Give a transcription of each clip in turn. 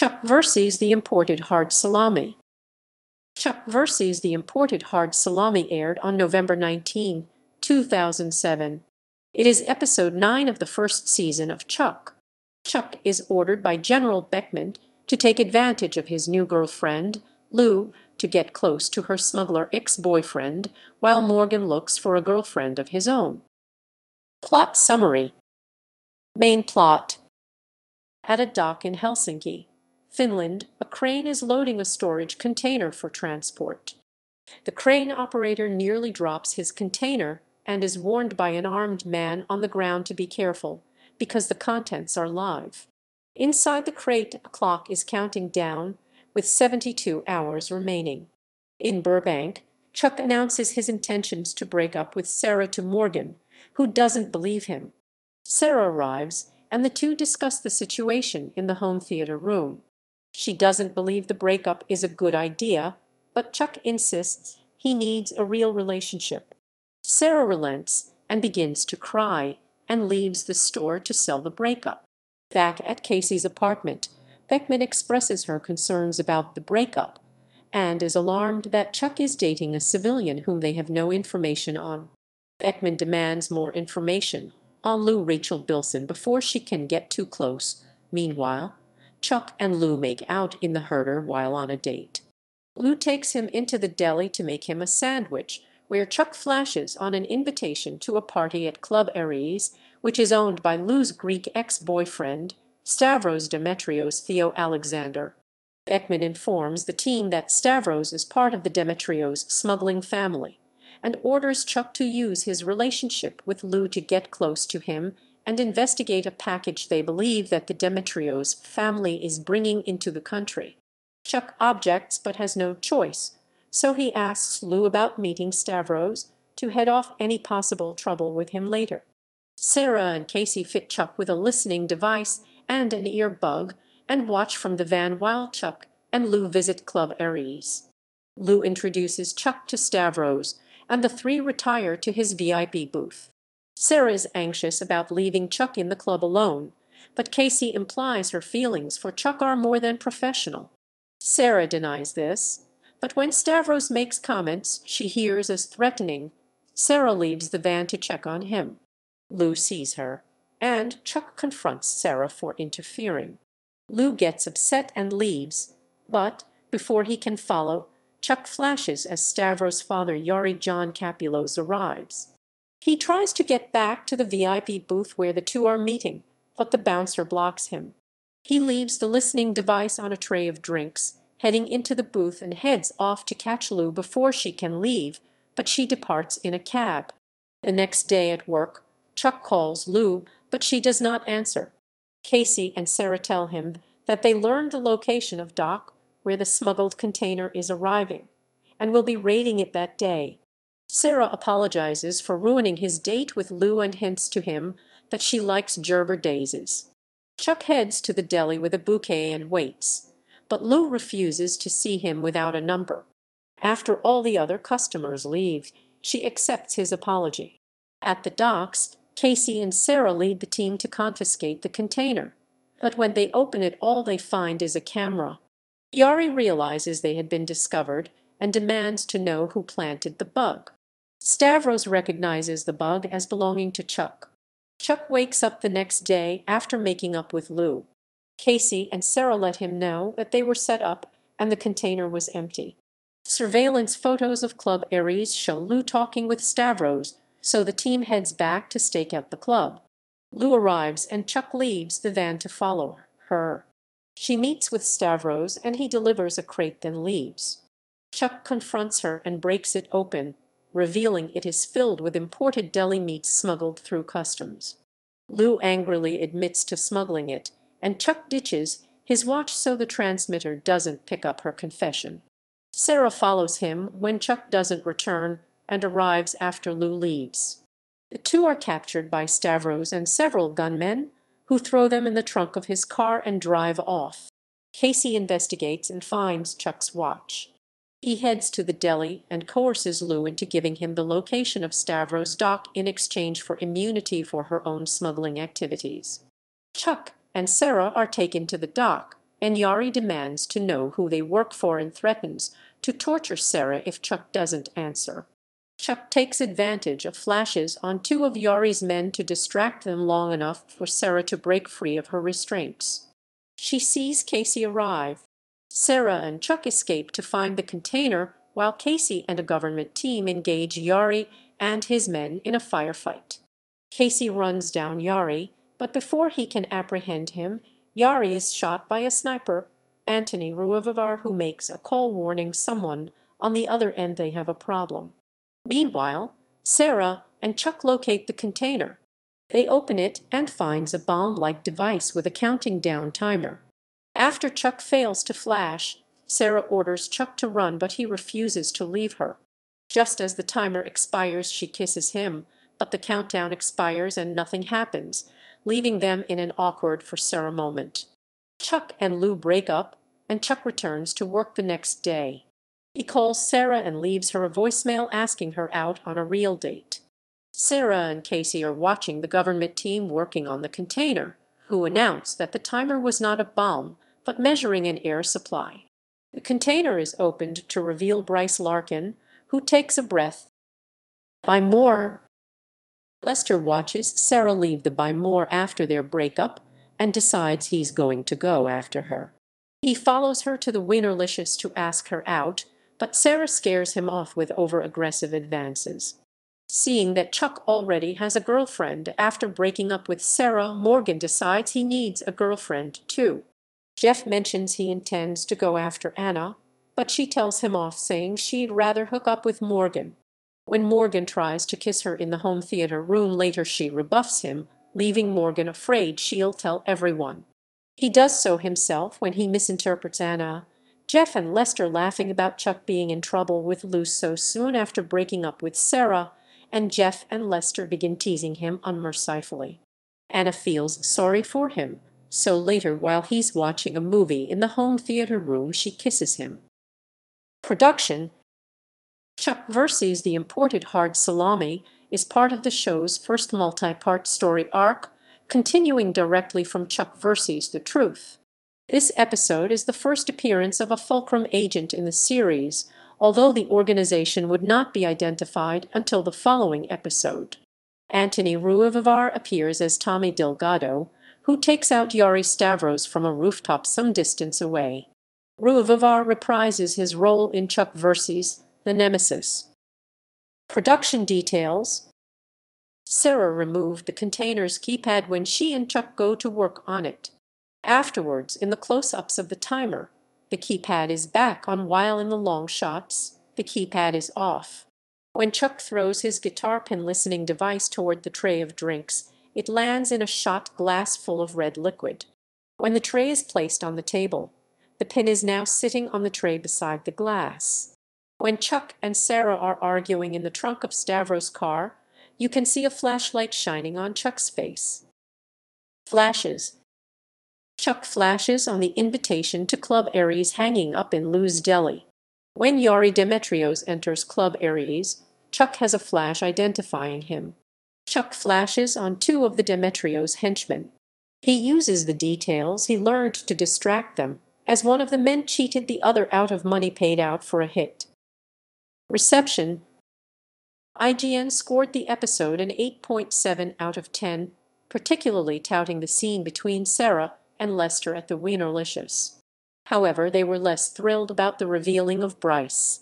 Chuck versus the imported hard salami. Chuck versus the imported hard salami aired on November 19, 2007. It is episode 9 of the first season of Chuck. Chuck is ordered by General Beckman to take advantage of his new girlfriend, Lou, to get close to her smuggler ex-boyfriend, while Morgan looks for a girlfriend of his own. Plot summary. Main plot. At a dock in Helsinki, Finland, a crane is loading a storage container for transport. The crane operator nearly drops his container and is warned by an armed man on the ground to be careful, because the contents are live. Inside the crate, a clock is counting down, with 72 hours remaining. In Burbank, Chuck announces his intentions to break up with Sarah to Morgan, who doesn't believe him. Sarah arrives, and the two discuss the situation in the home theater room. She doesn't believe the breakup is a good idea, but Chuck insists he needs a real relationship. Sarah relents and begins to cry, and leaves the store to sell the breakup. Back at Casey's apartment, Beckman expresses her concerns about the breakup and is alarmed that Chuck is dating a civilian whom they have no information on. Beckman demands more information on Lou Rachel Bilson before she can get too close. Meanwhile, Chuck and Lou make out in the herder while on a date. Lou takes him into the deli to make him a sandwich, where Chuck flashes on an invitation to a party at Club Ares, which is owned by Lou's Greek ex-boyfriend, Stavros Demetrios Theo Alexander. Beckman informs the team that Stavros is part of the Demetrios smuggling family, and orders Chuck to use his relationship with Lou to get close to him and investigate a package they believe that the Demetrios family is bringing into the country. Chuck objects but has no choice, so he asks Lou about meeting Stavros to head off any possible trouble with him later. Sarah and Casey fit Chuck with a listening device and an earbug, and watch from the van while Chuck and Lou visit Club Ares. Lou introduces Chuck to Stavros, and the three retire to his VIP booth. Sarah is anxious about leaving Chuck in the club alone, but Casey implies her feelings for Chuck are more than professional. Sarah denies this, but when Stavros makes comments she hears as threatening, Sarah leaves the van to check on him. Lou sees her, and Chuck confronts Sarah for interfering. Lou gets upset and leaves, but before he can follow, Chuck flashes as Stavros' father Yari John Capulos arrives. He tries to get back to the VIP booth where the two are meeting, but the bouncer blocks him. He leaves the listening device on a tray of drinks, heading into the booth, and heads off to catch Lou before she can leave, but she departs in a cab. The next day at work, Chuck calls Lou, but she does not answer. Casey and Sarah tell him that they learned the location of dock where the smuggled container is arriving, and will be raiding it that day. Sarah apologizes for ruining his date with Lou and hints to him that she likes Gerber daisies. Chuck heads to the deli with a bouquet and waits, but Lou refuses to see him without a number. After all the other customers leave, she accepts his apology. At the docks, Casey and Sarah lead the team to confiscate the container, but when they open it, all they find is a camera. Yari realizes they had been discovered and demands to know who planted the bug. Stavros recognizes the bug as belonging to Chuck. Chuck wakes up the next day after making up with Lou. Casey and Sarah let him know that they were set up and the container was empty. Surveillance photos of Club Ares show Lou talking with Stavros, so the team heads back to stake out the club. Lou arrives and Chuck leaves the van to follow her. She meets with Stavros and he delivers a crate, then leaves. Chuck confronts her and breaks it open, revealing it is filled with imported deli meats smuggled through customs. Lou angrily admits to smuggling it, and Chuck ditches his watch so the transmitter doesn't pick up her confession. Sarah follows him when Chuck doesn't return, and arrives after Lou leaves. The two are captured by Stavros and several gunmen, who throw them in the trunk of his car and drive off. Casey investigates and finds Chuck's watch. He heads to the deli and coerces Lou into giving him the location of Stavros' dock in exchange for immunity for her own smuggling activities. Chuck and Sarah are taken to the dock, and Yari demands to know who they work for and threatens to torture Sarah if Chuck doesn't answer. Chuck takes advantage of flashes on two of Yari's men to distract them long enough for Sarah to break free of her restraints. She sees Casey arrive. Sarah and Chuck escape to find the container, while Casey and a government team engage Yari and his men in a firefight. Casey runs down Yari, but before he can apprehend him, Yari is shot by a sniper, Anthony Ruivivar, who makes a call warning someone on the other end they have a problem. Meanwhile, Sarah and Chuck locate the container. They open it and finds a bomb-like device with a counting down timer. After Chuck fails to flash, Sarah orders Chuck to run, but he refuses to leave her. Just as the timer expires, she kisses him, but the countdown expires and nothing happens, leaving them in an awkward for Sarah moment. Chuck and Lou break up, and Chuck returns to work the next day. He calls Sarah and leaves her a voicemail asking her out on a real date. Sarah and Casey are watching the government team working on the container, who announce that the timer was not a bomb, but measuring an air supply. The container is opened to reveal Bryce Larkin, who takes a breath. Buy More. Lester watches Sarah leave the Buy More after their breakup and decides he's going to go after her. He follows her to the Wienerlicious to ask her out, but Sarah scares him off with over-aggressive advances. Seeing that Chuck already has a girlfriend after breaking up with Sarah, Morgan decides he needs a girlfriend too. Jeff mentions he intends to go after Anna, but she tells him off, saying she'd rather hook up with Morgan. When Morgan tries to kiss her in the home theater room later, she rebuffs him, leaving Morgan afraid she'll tell everyone. He does so himself when he misinterprets Anna. Jeff and Lester laughing about Chuck being in trouble with Lou so soon after breaking up with Sarah, and Jeff and Lester begin teasing him unmercifully. Anna feels sorry for him, so later, while he's watching a movie in the home theater room, she kisses him. Production. Chuck versus the imported hard salami is part of the show's first multi-part story arc, continuing directly from Chuck versus the Truth. This episode is the first appearance of a Fulcrum agent in the series, although the organization would not be identified until the following episode. Anthony Ruivivar appears as Tommy Delgado, who takes out Yari Stavros from a rooftop some distance away. Ruivivar reprises his role in Chuck versus the Nemesis. Production details. Sarah removed the container's keypad when she and Chuck go to work on it. Afterwards, in the close-ups of the timer, the keypad is back on, while in the long shots, the keypad is off. When Chuck throws his guitar pin listening device toward the tray of drinks, it lands in a shot glass full of red liquid. When the tray is placed on the table, the pin is now sitting on the tray beside the glass. When Chuck and Sarah are arguing in the trunk of Stavros' car, you can see a flashlight shining on Chuck's face. Flashes. Chuck flashes on the invitation to Club Ares hanging up in Lou's deli. When Yari Demetrios enters Club Ares, Chuck has a flash identifying him. Chuck flashes on two of the Demetrios' henchmen. He uses the details he learned to distract them, as one of the men cheated the other out of money paid out for a hit. Reception. IGN scored the episode an 8.7 out of 10, particularly touting the scene between Sarah and Lester at the Wienerlicious. However, they were less thrilled about the revealing of Bryce.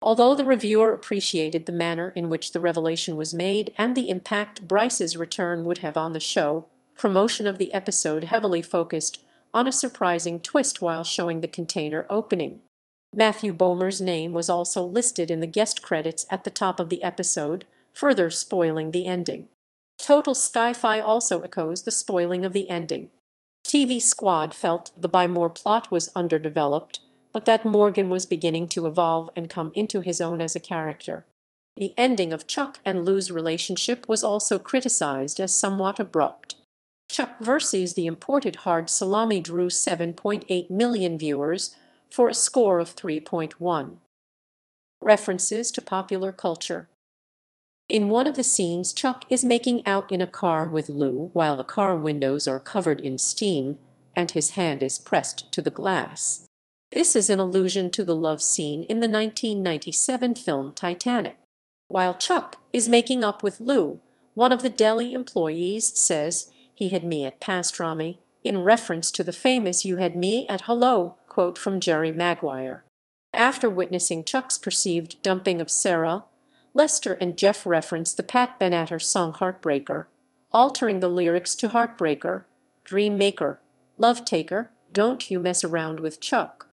Although the reviewer appreciated the manner in which the revelation was made and the impact Bryce's return would have on the show, promotion of the episode heavily focused on a surprising twist while showing the container opening. Matthew Bomer's name was also listed in the guest credits at the top of the episode, further spoiling the ending. Total Sci-Fi also echoes the spoiling of the ending. TV Squad felt the Buy More plot was underdeveloped, but that Morgan was beginning to evolve and come into his own as a character. The ending of Chuck and Lou's relationship was also criticized as somewhat abrupt. Chuck versus the imported hard salami drew 7.8 million viewers, for a score of 3.1. References to popular culture. In one of the scenes, Chuck is making out in a car with Lou while the car windows are covered in steam, and his hand is pressed to the glass. This is an allusion to the love scene in the 1997 film Titanic. While Chuck is making up with Lou, one of the deli employees says, "He had me at pastrami," in reference to the famous "You had me at hello" quote from Jerry Maguire. After witnessing Chuck's perceived dumping of Sarah, Lester and Jeff reference the Pat Benatar song Heartbreaker, altering the lyrics to Heartbreaker, Dream Maker, Love Taker, Don't You Mess Around with Chuck.